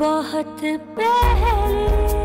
बहुत पहले।